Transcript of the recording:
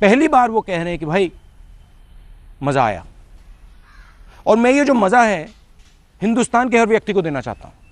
पहली बार वो कह रहे हैं कि भाई मज़ा आया। और मैं ये जो मज़ा है हिंदुस्तान के हर व्यक्ति को देना चाहता हूँ।